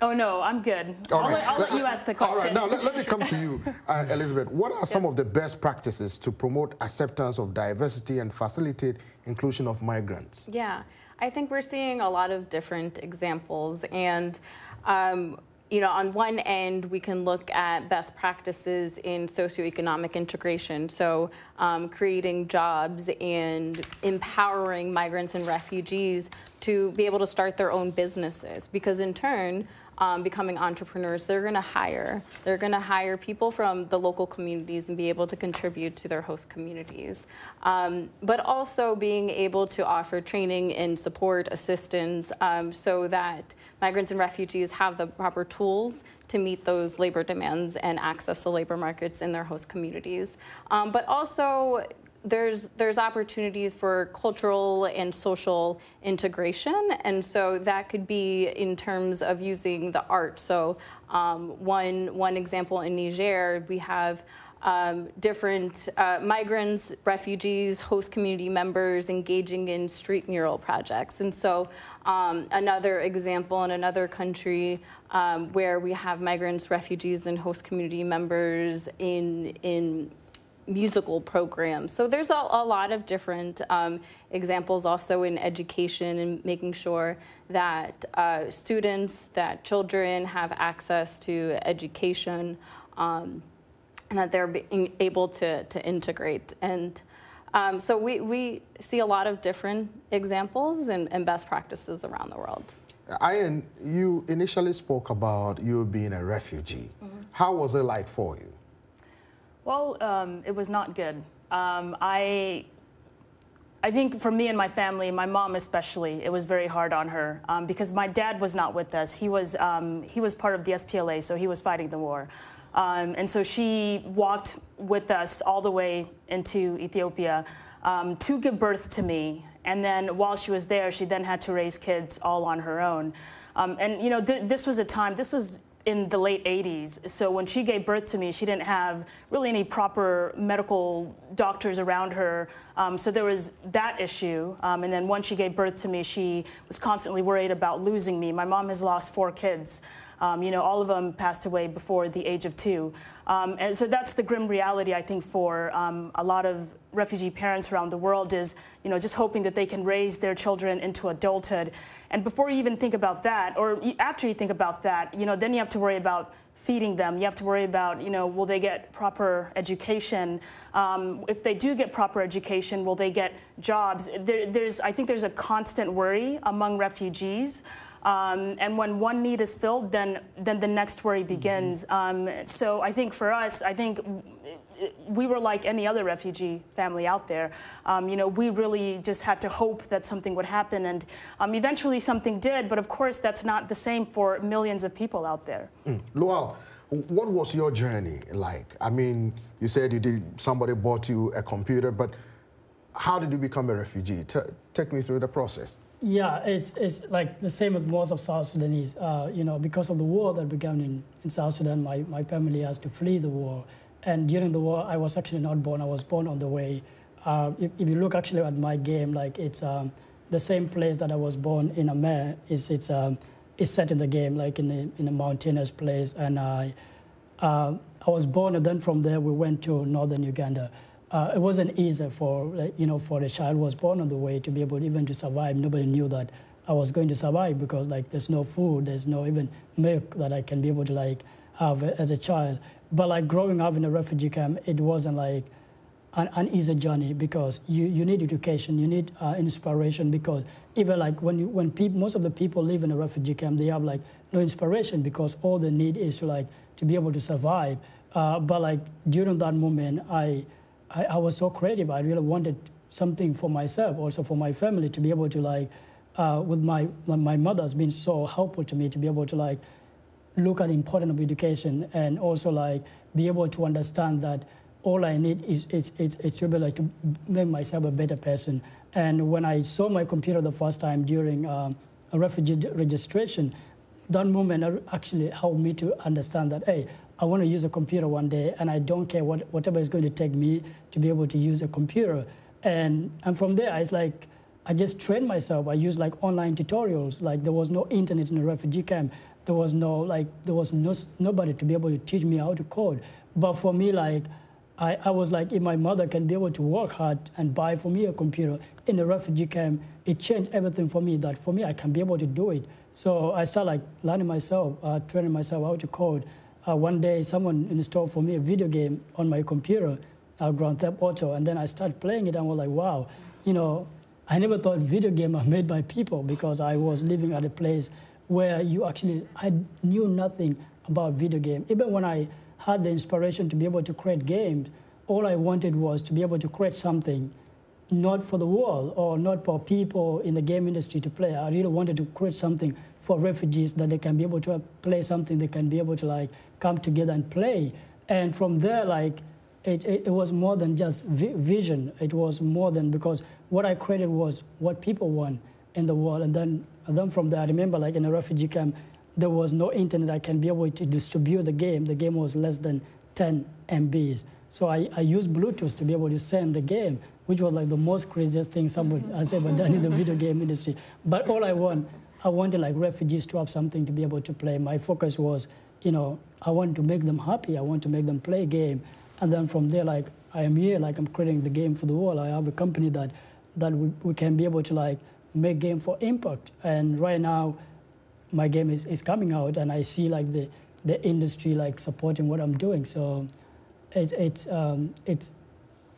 Oh, no, I'm good. All I'll, right. let, I'll let, let you ask the question. All right, now let, let me come to you, uh, Elizabeth. What are some yes. of the best practices to promote acceptance of diversity and facilitate inclusion of migrants? Yeah, I think we're seeing a lot of different examples, and um, you know, on one end, we can look at best practices in socioeconomic integration, so um, creating jobs and empowering migrants and refugees to be able to start their own businesses, because in turn, um, becoming entrepreneurs, they're going to hire. They're going to hire people from the local communities and be able to contribute to their host communities. Um, but also being able to offer training and support assistance um, so that migrants and refugees have the proper tools to meet those labor demands and access the labor markets in their host communities. Um, but also, There's, there's opportunities for cultural and social integration, and so that could be in terms of using the art. So um, one, one example in Niger, we have um, different uh, migrants, refugees, host community members engaging in street mural projects. And so um, another example in another country um, where we have migrants, refugees, and host community members in, in musical programs. So there's a, a lot of different um, examples also in education and making sure that uh, students, that children have access to education um, and that they're being able to, to integrate. And um, so we, we see a lot of different examples and, and best practices around the world. Ayen, you initially spoke about you being a refugee. Mm-hmm. How was it like for you? Well, um, it was not good. Um, I, I think for me and my family, my mom especially, it was very hard on her um, because my dad was not with us. He was, um, he was part of the S P L A, so he was fighting the war. Um, and so she walked with us all the way into Ethiopia um, to give birth to me. And then while she was there, she then had to raise kids all on her own. Um, and, you know, th this was a time, this was in the late eighties. So when she gave birth to me, she didn't have really any proper medical doctors around her. Um, so there was that issue. Um, and then once she gave birth to me, she was constantly worried about losing me. My mom has lost four kids. Um, you know, all of them passed away before the age of two. Um, and so that's the grim reality, I think, for um, a lot of refugee parents around the world is, you know, just hoping that they can raise their children into adulthood. And before you even think about that, or after you think about that, you know, then you have to worry about feeding them. You have to worry about, you know, will they get proper education? Um, if they do get proper education, will they get jobs? There, there's, I think there's a constant worry among refugees. Um, and when one need is filled, then, then the next worry begins. Mm-hmm. um, so I think for us, I think we were like any other refugee family out there. Um, you know, we really just had to hope that something would happen, and um, eventually something did, but of course that's not the same for millions of people out there. Mm. Lual, what was your journey like? I mean, you said you did, somebody bought you a computer, but how did you become a refugee? T take me through the process. Yeah, it's, it's like the same with most of South Sudanese. Uh, you know, because of the war that began in, in South Sudan, my, my family has to flee the war. And during the war, I was actually not born. I was born on the way. Uh, if, if you look actually at my game, like it's um, the same place that I was born in Amer. It's, it's, um, it's set in the game, like in a, in a mountainous place. And I, uh, I was born, and then from there we went to northern Uganda. Uh, it wasn't easy for, you know, for a child who was born on the way to be able even to survive. Nobody knew that I was going to survive because, like, there's no food, there's no even milk that I can be able to, like, have as a child. But, like, growing up in a refugee camp, it wasn't, like, an, an easy journey because you, you need education, you need uh, inspiration because even, like, when, you, when people, most of the people live in a refugee camp, they have, like, no inspiration because all they need is to, like, to be able to survive. Uh, but, like, during that moment, I... I, I was so creative. I really wanted something for myself, also for my family, to be able to, like, uh, with my my mother's been so helpful to me to be able to, like, look at the importance of education and also, like, be able to understand that all I need is it's it's it should be like to make myself a better person. And when I saw my computer the first time during um, a refugee registration, that moment actually helped me to understand that, hey, I want to use a computer one day, and I don't care what, whatever it's going to take me to be able to use a computer. And, and from there, I, was like, I just trained myself. I used, like, online tutorials. Like, there was no internet in the refugee camp. There was no, like, there was no, nobody to be able to teach me how to code. But for me, like, I, I was like, if my mother can be able to work hard and buy for me a computer in the refugee camp, it changed everything for me, that for me, I can be able to do it. So I started, like, learning myself, uh, training myself how to code. Uh, one day, someone installed for me a video game on my computer, uh, Grand Theft Auto, and then I started playing it, and I was like, wow, you know, I never thought video games are made by people because I was living at a place where you actually, I knew nothing about video game. Even when I had the inspiration to be able to create games, all I wanted was to be able to create something, not for the world or not for people in the game industry to play. I really wanted to create something for refugees that they can be able to play, something they can be able to like come together and play. And from there, like it, it, it was more than just vi vision. It was more than, because what I created was what people want in the world. And then, and then from there, I remember like in a refugee camp, there was no internet. I can be able to distribute the game. The game was less than ten M Bs. So I, I used Bluetooth to be able to send the game, which was like the most craziest thing somebody has ever done in the video game industry. But all I want, I wanted like refugees to have something to be able to play. My focus was, you know, I want to make them happy. I want to make them play a game. And then from there, like, I am here, like I'm creating the game for the world. I have a company that, that we, we can be able to like make game for impact. And right now, my game is, is coming out, and I see like the, the industry like supporting what I'm doing. So it's, it's, um, it's,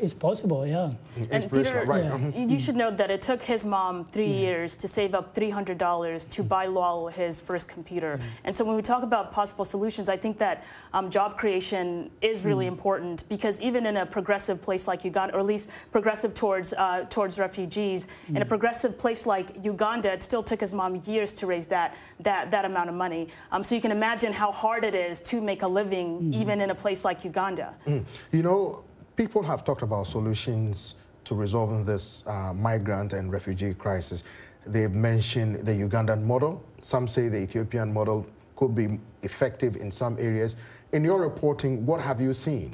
It's possible, yeah. And Peter, right. yeah. you should note that it took his mom three mm-hmm. years to save up three hundred dollars to buy Lual his first computer. Mm-hmm. And so when we talk about possible solutions, I think that um, job creation is really mm-hmm. important, because even in a progressive place like Uganda, or at least progressive towards, uh, towards refugees, mm-hmm. in a progressive place like Uganda, it still took his mom years to raise that, that, that amount of money. Um, so you can imagine how hard it is to make a living, mm-hmm. even in a place like Uganda. Mm. You know, people have talked about solutions to resolving this uh, migrant and refugee crisis. They've mentioned the Ugandan model. Some say the Ethiopian model could be effective in some areas. In your reporting, what have you seen?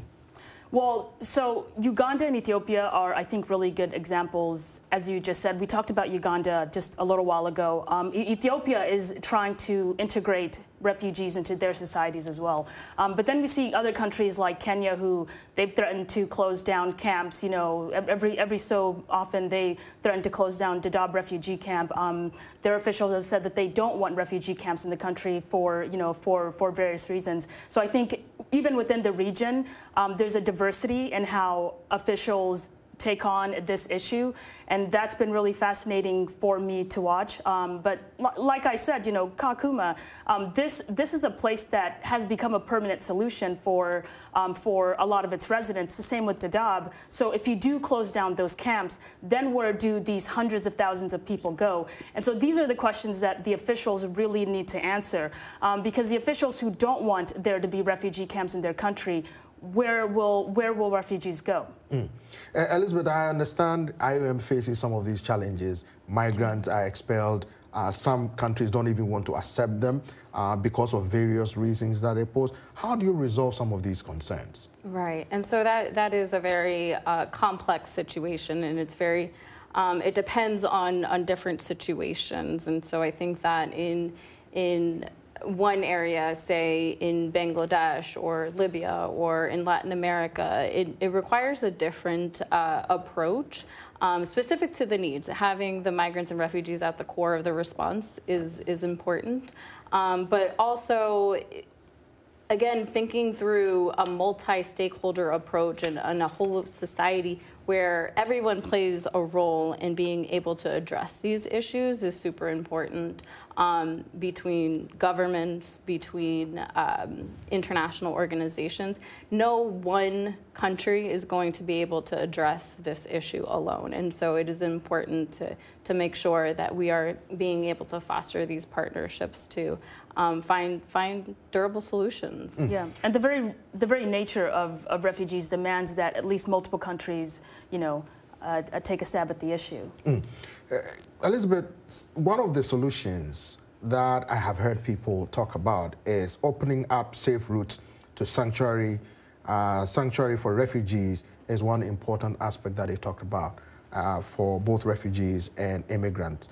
Well, so Uganda and Ethiopia are, I think, really good examples. As you just said, we talked about Uganda just a little while ago. Um, Ethiopia is trying to integrate refugees into their societies as well. Um, but then we see other countries like Kenya, who they've threatened to close down camps. You know, every every so often they threaten to close down Dadaab refugee camp. Um, their officials have said that they don't want refugee camps in the country for, you know, for, for various reasons. So I think even within the region, um, there's a diversity in how officials take on this issue, and that's been really fascinating for me to watch. Um, but like I said, you know, Kakuma, um, this this is a place that has become a permanent solution for um, for a lot of its residents. The same with Dadaab. So if you do close down those camps, then where do these hundreds of thousands of people go? And so these are the questions that the officials really need to answer, um, because the officials who don't want there to be refugee camps in their country, Where will, where will refugees go? Mm. Uh, Elizabeth, I understand I O M faces some of these challenges. Migrants are expelled. Uh, some countries don't even want to accept them uh, because of various reasons that they pose. How do you resolve some of these concerns? Right, and so that, that is a very uh, complex situation, and it's very, um, it depends on, on different situations. And so I think that in, in one area, say in Bangladesh or Libya or in Latin America, it, it requires a different uh, approach um, specific to the needs. Having the migrants and refugees at the core of the response is, is important, um, but also, again, thinking through a multi-stakeholder approach and, and a whole of society where everyone plays a role in being able to address these issues is super important, um, between governments, between um, international organizations. No one country is going to be able to address this issue alone. And so it is important to, to make sure that we are being able to foster these partnerships to um, find, find durable solutions. Mm. Yeah, and the very, the very nature of, of refugees demands that at least multiple countries, you know, uh, take a stab at the issue. Mm. Uh, Elizabeth, one of the solutions that I have heard people talk about is opening up safe routes to sanctuary. Uh, sanctuary for refugees is one important aspect that they talked about uh, for both refugees and immigrants.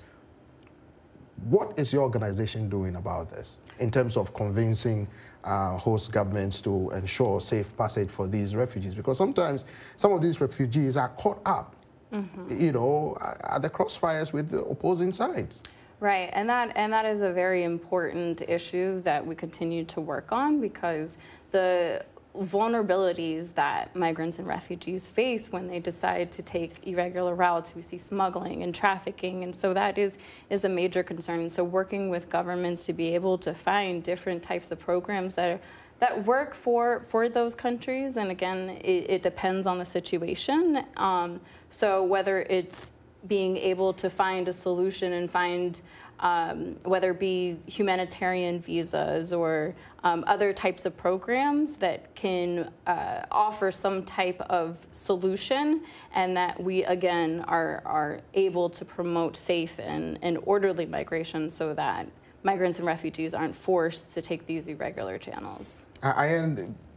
What is your organization doing about this in terms of convincing uh, host governments to ensure safe passage for these refugees? Because sometimes some of these refugees are caught up, mm-hmm. you know, at the crossfires with the opposing sides. Right, and that, and that is a very important issue that we continue to work on, because the vulnerabilities that migrants and refugees face when they decide to take irregular routes. We see smuggling and trafficking, and so that is, is a major concern. So working with governments to be able to find different types of programs that are, that work for, for those countries, and again, it, it depends on the situation. Um, so whether it's being able to find a solution and find Um, whether it be humanitarian visas or um, other types of programs that can uh, offer some type of solution, and that we, again, are, are able to promote safe and, and orderly migration so that migrants and refugees aren't forced to take these irregular channels. And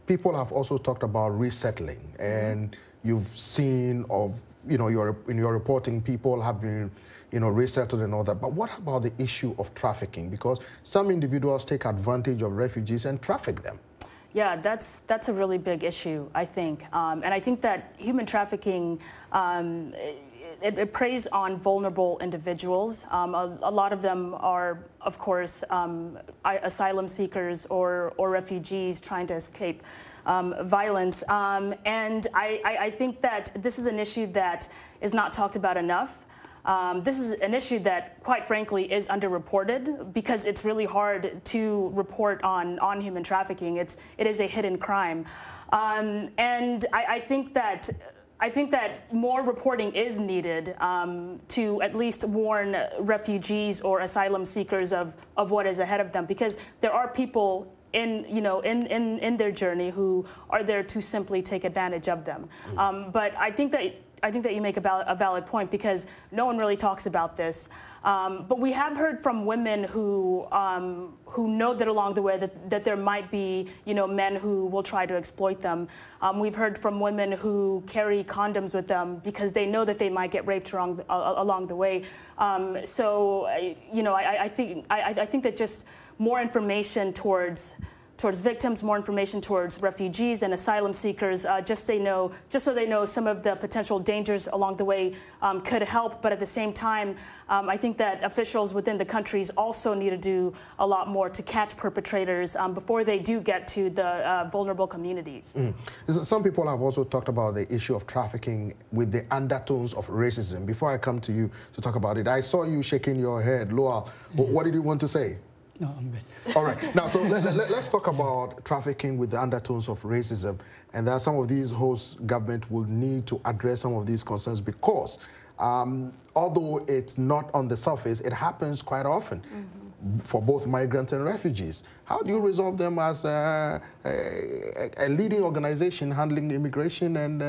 people have also talked about resettling, and you've seen of, you know, your, in your reporting, people have been, you know, resettled and all that. But what about the issue of trafficking? Because some individuals take advantage of refugees and traffic them. Yeah, that's, that's a really big issue, I think. Um, and I think that human trafficking, um, it, it preys on vulnerable individuals. Um, a, a lot of them are, of course, um, asylum seekers or, or refugees trying to escape um, violence. Um, and I, I, I think that this is an issue that is not talked about enough. Um, this is an issue that, quite frankly, is underreported because it's really hard to report on, on human trafficking. It's, it is a hidden crime. Um, and I, I think that... I think that more reporting is needed um, to at least warn refugees or asylum seekers of, of what is ahead of them, because there are people in, you know, in, in, in their journey who are there to simply take advantage of them. Mm. Um, but I think that, I think that you make a, val a valid point, because no one really talks about this. Um, but we have heard from women who um, who know that along the way that, that there might be, you know, men who will try to exploit them. Um, we've heard from women who carry condoms with them because they know that they might get raped along, uh, along the way. Um, so, you know, I, I think I, I think that just more information towards. towards victims, more information towards refugees and asylum seekers, uh, just they know, just so they know some of the potential dangers along the way um, could help. But at the same time, um, I think that officials within the countries also need to do a lot more to catch perpetrators um, before they do get to the uh, vulnerable communities. Mm. Some people have also talked about the issue of trafficking with the undertones of racism. Before I come to you to talk about it, I saw you shaking your head, Lual. Mm-hmm. What did you want to say? No, I'm good. All right. Now, so let, let, let's talk about trafficking with the undertones of racism, and that some of these host government will need to address some of these concerns, because um, although it's not on the surface, it happens quite often mm-hmm. for both migrants and refugees. How do you resolve them as a, a, a leading organization handling immigration and uh,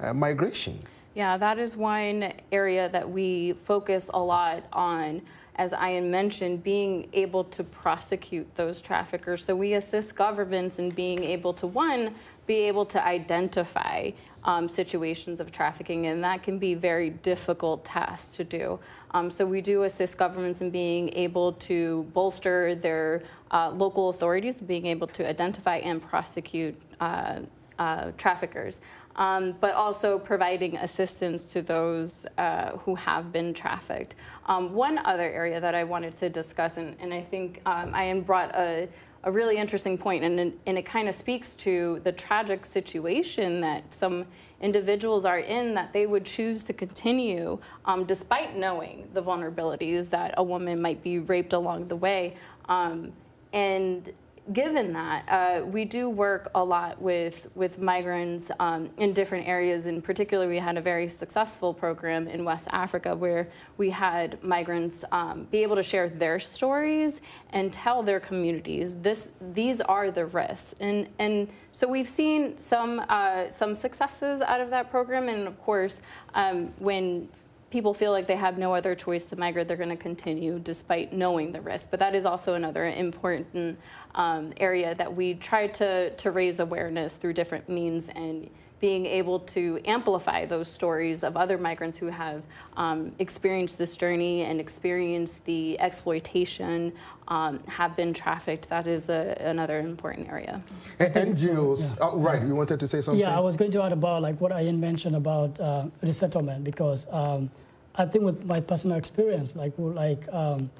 uh, migration? Yeah, that is one area that we focus a lot on. As Ayen mentioned, being able to prosecute those traffickers. So we assist governments in being able to, one, be able to identify um, situations of trafficking, and that can be a very difficult task to do. Um, so we do assist governments in being able to bolster their uh, local authorities, being able to identify and prosecute uh, uh, traffickers. Um, but also providing assistance to those uh, who have been trafficked. Um, one other area that I wanted to discuss, and, and I think um, Ayen brought a, a really interesting point, and, and it kind of speaks to the tragic situation that some individuals are in, that they would choose to continue um, despite knowing the vulnerabilities that a woman might be raped along the way. Um, and Given that, uh, we do work a lot with, with migrants um, in different areas. In particular, we had a very successful program in West Africa where we had migrants um, be able to share their stories and tell their communities, this, these are the risks. And, and so we've seen some, uh, some successes out of that program. And of course, um, when people feel like they have no other choice to migrate, they're going to continue despite knowing the risk. But that is also another important um, area that we try to, to raise awareness through different means, and being able to amplify those stories of other migrants who have um, experienced this journey and experienced the exploitation, um, have been trafficked. That is a, another important area. And N G Os, yeah. Oh, right, you wanted to say something? Yeah, I was going to add about like what Ayen mentioned about uh, resettlement, because um, I think with my personal experience, like, like um,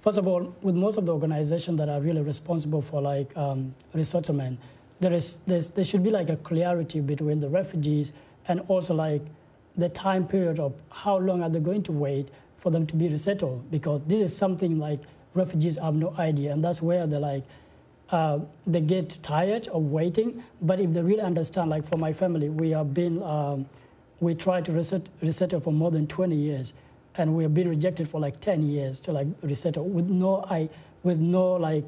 first of all, with most of the organizations that are really responsible for like um, resettlement, there is there's, there should be like a clarity between the refugees and also like the time period of how long are they going to wait for them to be resettled, because this is something like refugees have no idea, and that's where they like uh, they get tired of waiting. But if they really understand, like for my family, we have been um, we tried to reset, resettle for more than twenty years, and we have been rejected for like ten years to like resettle with no I with no like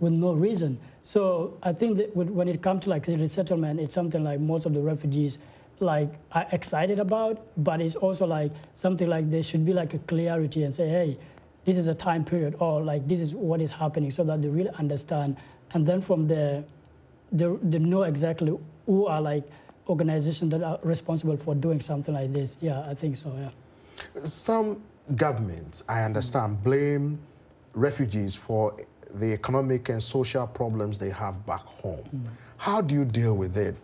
with no reason. So I think that when it comes to like the resettlement, it's something like most of the refugees like are excited about, but it's also like something like there should be like a clarity and say, hey, this is a time period, or like this is what is happening, so that they really understand. And then from there, they, they know exactly who are like organizations that are responsible for doing something like this. Yeah, I think so, yeah. Some governments, I understand, blame refugees for the economic and social problems they have back home. Mm. How do you deal with it,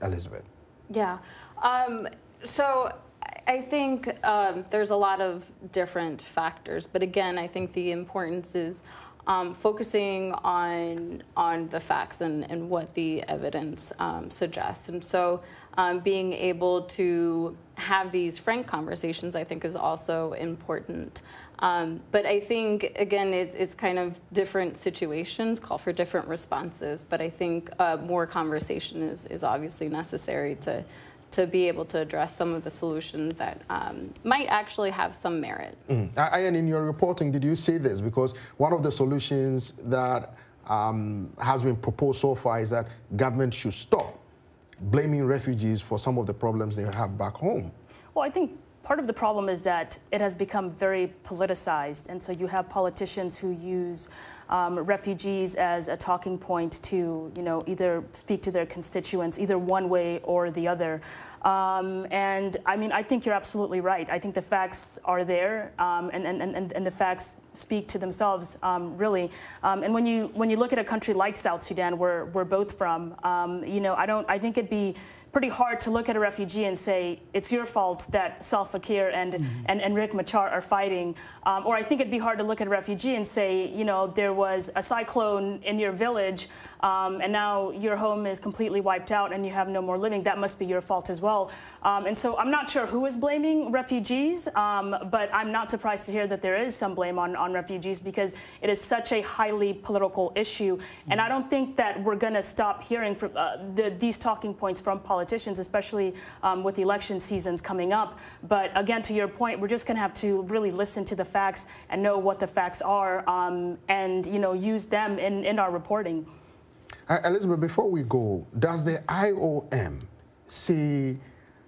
Elizabeth? Yeah, um, so I think um, there's a lot of different factors, but again, I think the importance is um, focusing on on the facts and, and what the evidence um, suggests. And so um, being able to have these frank conversations, I think, is also important. Um, but I think, again, it, it's kind of different situations call for different responses. But I think uh, more conversation is, is obviously necessary to, to be able to address some of the solutions that um, might actually have some merit. Mm. Ayen, in your reporting, did you see this? Because one of the solutions that um, has been proposed so far is that government should stop blaming refugees for some of the problems they have back home. Well, I think part of the problem is that it has become very politicized, and so you have politicians who use um, refugees as a talking point to, you know, either speak to their constituents, either one way or the other. Um, and I mean, I think you're absolutely right. I think the facts are there, um, and, and, and, and the facts speak to themselves, um, really. Um, and when you when you look at a country like South Sudan, where we're both from, um, you know, I don't. I think it'd be pretty hard to look at a refugee and say it's your fault that Salva Kiir and mm-hmm. and, and Riek Machar are fighting. Um, or I think it'd be hard to look at a refugee and say, you know, there was a cyclone in your village, um, and now your home is completely wiped out and you have no more living. That must be your fault as well. Um, and so I'm not sure who is blaming refugees, um, but I'm not surprised to hear that there is some blame on on refugees, because it is such a highly political issue. Mm-hmm. And I don't think that we're going to stop hearing from, uh, the, these talking points from politicians, especially um, with the election seasons coming up. But again, to your point, we're just going to have to really listen to the facts and know what the facts are, um, and, you know, use them in, in our reporting. Uh, Elizabeth, before we go, does the I O M see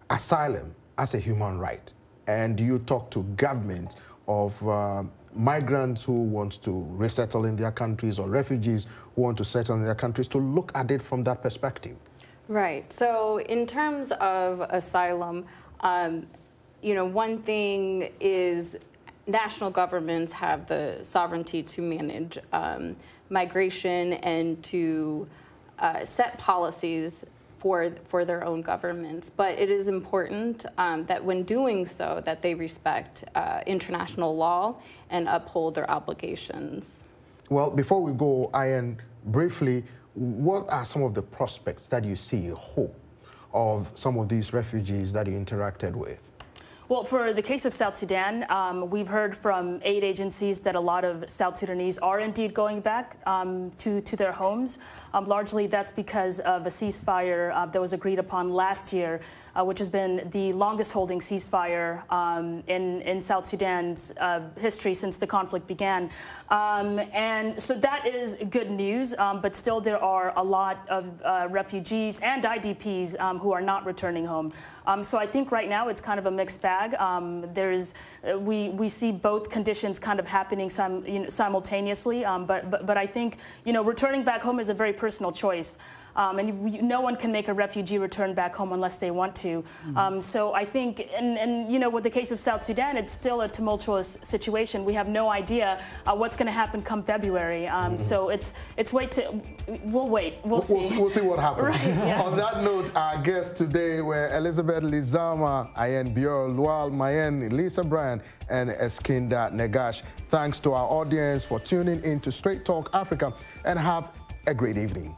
asylum as a human right? And do you talk to government of uh, migrants who want to resettle in their countries, or refugees who want to settle in their countries, to look at it from that perspective? Right. So in terms of asylum, um, you know, one thing is national governments have the sovereignty to manage um, migration and to uh, set policies for, for their own governments. But it is important um, that when doing so, that they respect uh, international law and uphold their obligations. Well, before we go, Ayen, briefly, what are some of the prospects that you see, hope, of some of these refugees that you interacted with? Well, for the case of South Sudan, um, we've heard from aid agencies that a lot of South Sudanese are indeed going back um, to, to their homes. Um, largely, that's because of a ceasefire uh, that was agreed upon last year, uh, which has been the longest-holding ceasefire um, in, in South Sudan's uh, history since the conflict began. Um, and so that is good news, um, but still there are a lot of uh, refugees and I D Ps um, who are not returning home. Um, so I think right now it's kind of a mixed bag. Um, there's, we we see both conditions kind of happening sim, you know, simultaneously. Um, but, but but I think, you know, returning back home is a very personal choice, um, and you, no one can make a refugee return back home unless they want to. Mm-hmm. um, so I think, and and you know, with the case of South Sudan, it's still a tumultuous situation. We have no idea uh, what's going to happen come February. Um, mm-hmm. So it's it's wait to we'll wait we'll, we'll see we'll, we'll see what happens. Right, yeah. On that note, our guests today were Elizabeth Lizama, Ayen Bior, Lual Mayen, Lisa Bryant, and Eskinder Negash. Thanks to our audience for tuning in to Straight Talk Africa, and have a great evening.